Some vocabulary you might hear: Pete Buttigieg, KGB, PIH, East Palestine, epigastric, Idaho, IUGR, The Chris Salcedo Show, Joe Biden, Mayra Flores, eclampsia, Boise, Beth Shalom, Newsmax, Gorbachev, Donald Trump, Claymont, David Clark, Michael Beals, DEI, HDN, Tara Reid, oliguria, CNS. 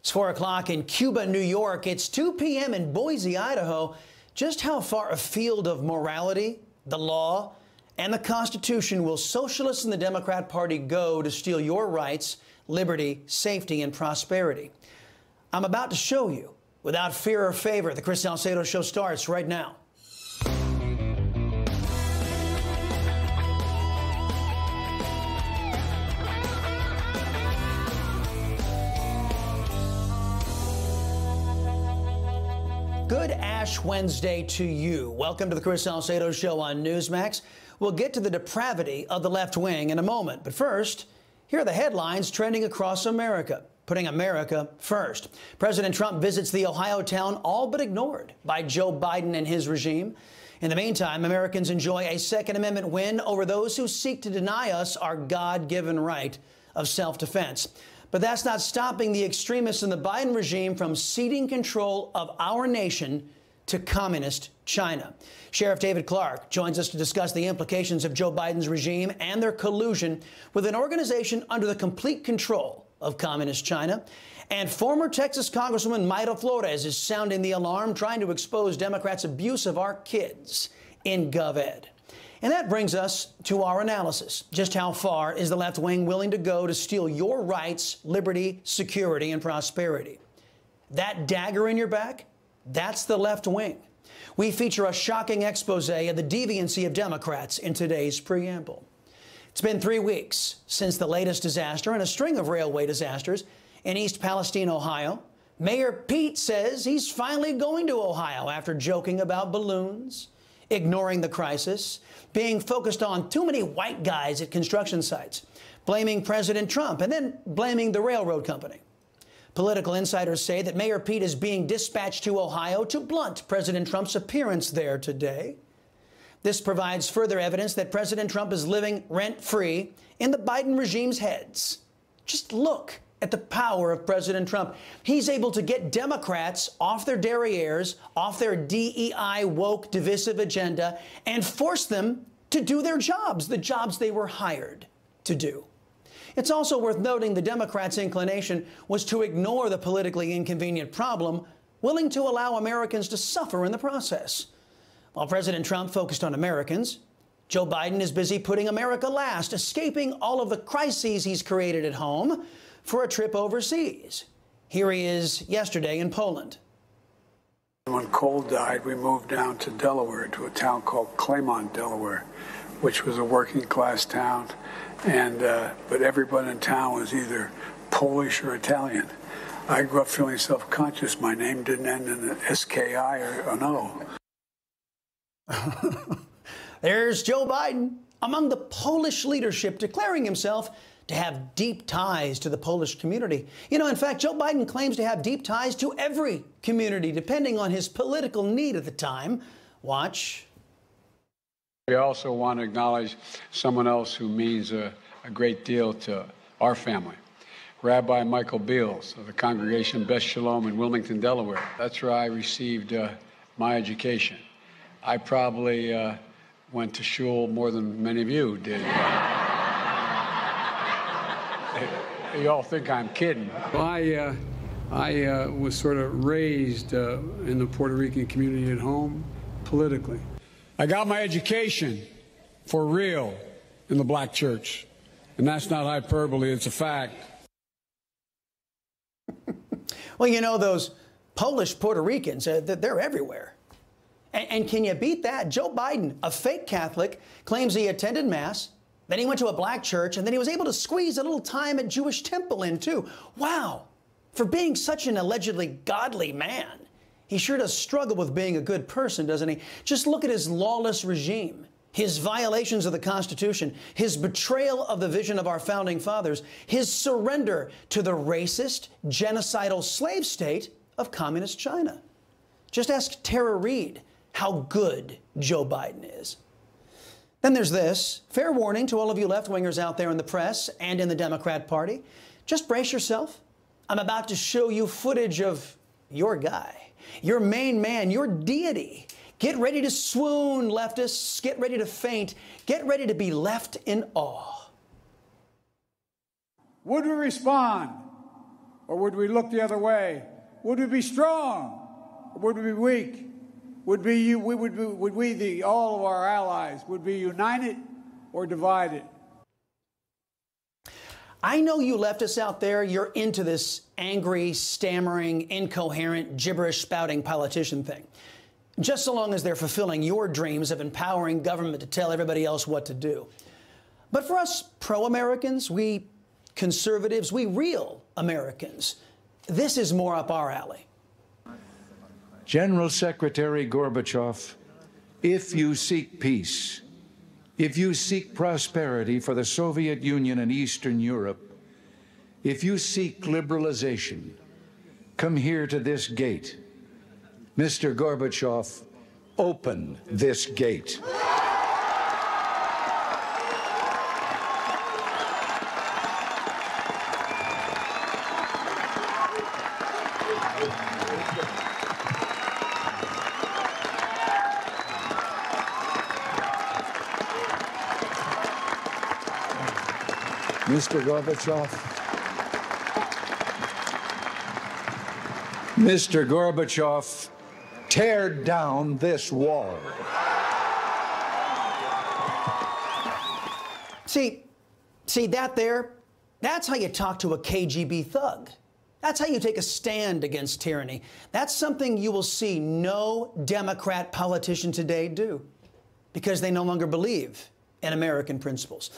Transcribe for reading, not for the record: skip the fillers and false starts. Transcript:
It's 4 o'clock in Cuba, New York. It's 2 p.m. in Boise, Idaho. Just how far afield of morality, the law, and the Constitution will socialists and the Democrat Party go to steal your rights, liberty, safety, and prosperity? I'm about to show you. Without fear or favor, The Chris Salcedo Show starts right now. Good Ash Wednesday to you. Welcome to The Chris Salcedo Show on Newsmax. We'll get to the depravity of the left wing in a moment. But first, here are the headlines trending across America, putting America first. President Trump visits the Ohio town all but ignored by Joe Biden and his regime. In the meantime, Americans enjoy a Second Amendment win over those who seek to deny us our God-given right of self-defense. But that's not stopping the extremists in the Biden regime from ceding control of our nation to communist China. Sheriff David Clark joins us to discuss the implications of Joe Biden's regime and their collusion with an organization under the complete control of communist China. And former Texas Congresswoman Mayra Flores is sounding the alarm, trying to expose Democrats' abuse of our kids in GovEd. And that brings us to our analysis. Just how far is the left wing willing to go to steal your rights, liberty, security, and prosperity? That dagger in your back? That's the left wing. We feature a shocking expose of the deviancy of Democrats in today's preamble. It's been 3 weeks since the latest disaster and a string of railway disasters in East Palestine, Ohio. Mayor Pete says he's finally going to Ohio after joking about balloons, ignoring the crisis, being focused on too many white guys at construction sites, blaming President Trump, and then blaming the railroad company. Political insiders say that Mayor Pete is being dispatched to Ohio to blunt President Trump's appearance there today. This provides further evidence that President Trump is living rent-free in the Biden regime's heads. Just look at the power of President Trump. He's able to get Democrats off their derrieres, off their DEI woke divisive agenda, and force them to do their jobs, the jobs they were hired to do. It's also worth noting the Democrats' inclination was to ignore the politically inconvenient problem, willing to allow Americans to suffer in the process. While President Trump focused on Americans, Joe Biden is busy putting America last, escaping all of the crises he's created at home for a trip overseas. Here he is yesterday in Poland. When Cole died, we moved down to Delaware, to a town called Claymont, Delaware, which was a working-class town, and but everybody in town was either Polish or Italian. I grew up feeling self-conscious. My name didn't end in an S-K-I or an O. There's Joe Biden among the Polish leadership, declaring himself to have deep ties to the Polish community. You know, in fact, Joe Biden claims to have deep ties to every community, depending on his political need at the time. Watch. We also want to acknowledge someone else who means a great deal to our family, Rabbi Michael Beals of the congregation Beth Shalom in Wilmington, Delaware. That's where I received my education. I probably went to shul more than many of you did. You all think I'm kidding. Well, I was sort of raised in the Puerto Rican community at home, politically. I got my education for real in the black church. And that's not hyperbole, it's a fact. Well, you know, those Polish Puerto Ricans, they're everywhere. And can you beat that? Joe Biden, a fake Catholic, claims he attended Mass, then he went to a black church, and then he was able to squeeze a little time at Jewish temple in, too. Wow. For being such an allegedly godly man, he sure does struggle with being a good person, doesn't he? Just look at his lawless regime, his violations of the Constitution, his betrayal of the vision of our founding fathers, his surrender to the racist, genocidal slave state of communist China. Just ask Tara Reid how good Joe Biden is. Then there's this. Fair warning to all of you left-wingers out there in the press and in the Democrat Party. Just brace yourself. I'm about to show you footage of your guy, your main man, your deity. Get ready to swoon, leftists. Get ready to faint. Get ready to be left in awe. Would we respond or would we look the other way? Would we be strong, or would we be weak? Would all of our allies, would be united or divided? I know you leftists out there, you're into this angry, stammering, incoherent, gibberish-spouting politician thing, just so long as they're fulfilling your dreams of empowering government to tell everybody else what to do. But for us pro-Americans, we conservatives, we real Americans, this is more up our alley. General Secretary Gorbachev, if you seek peace, if you seek prosperity for the Soviet Union and Eastern Europe, if you seek liberalization, come here to this gate. Mr. Gorbachev, open this gate. Mr. Gorbachev, Mr. Gorbachev, tear down this wall. See that there? That's how you talk to a KGB thug. That's how you take a stand against tyranny. That's something you will see no Democrat politician today do, because they no longer believe in American principles.